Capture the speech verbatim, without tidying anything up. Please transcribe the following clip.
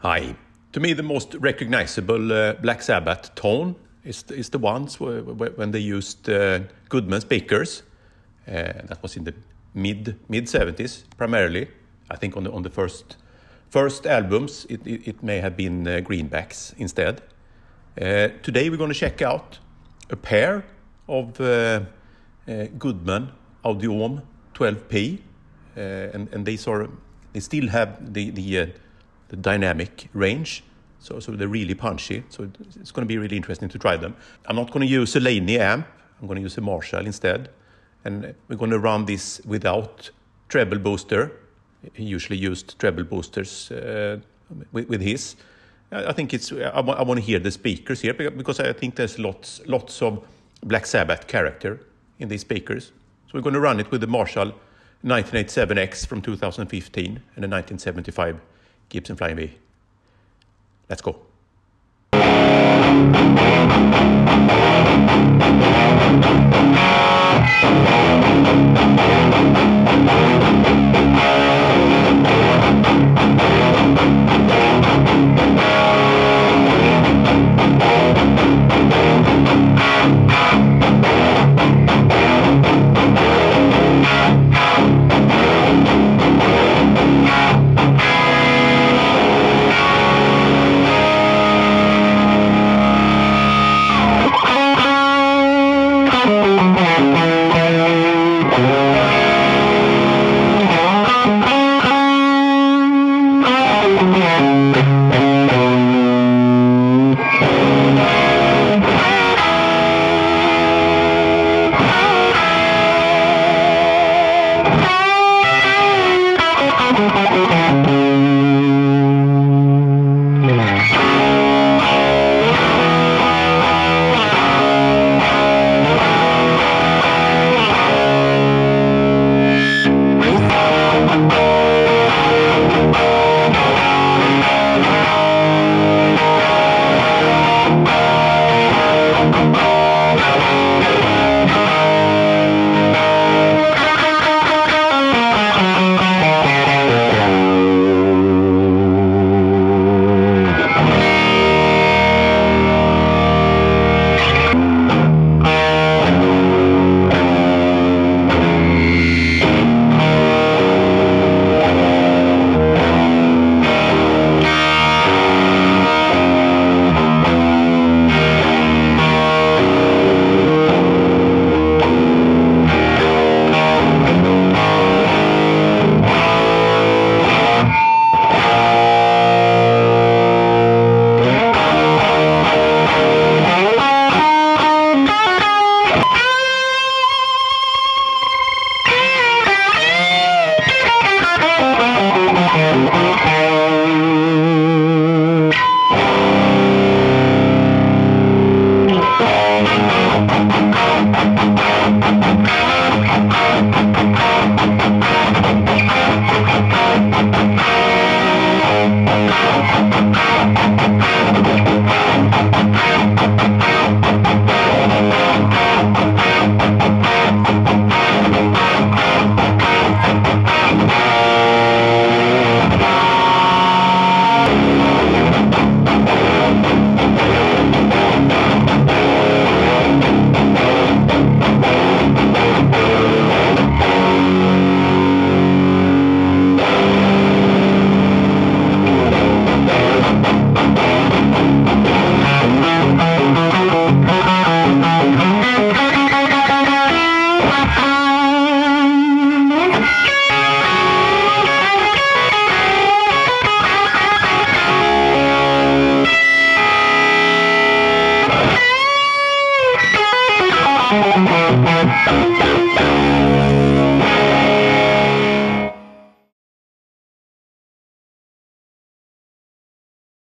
Hi. To me, the most recognizable uh, Black Sabbath tone is the, is the ones where, where, when they used uh, Goodman speakers. Uh, that was in the mid mid seventies primarily. I think on the on the first first albums, it it, it may have been uh, Greenbacks instead. Uh, today we're going to check out a pair of uh, uh, Goodmans Audiom twelve P, uh, and and these are they still have the the. Uh, the dynamic range, so, so they're really punchy, so it's going to be really interesting to try them. I'm not going to use a Laney amp, I'm going to use a Marshall instead, and we're going to run this without treble booster. He usually used treble boosters uh, with, with his. I think it's, I, I want to hear the speakers here, because I think there's lots, lots of Black Sabbath character in these speakers. So we're going to run it with the Marshall nineteen eighty-seven X from two thousand fifteen and the nineteen seventy-five Gibson Flying V. Let's go. We'll be right back.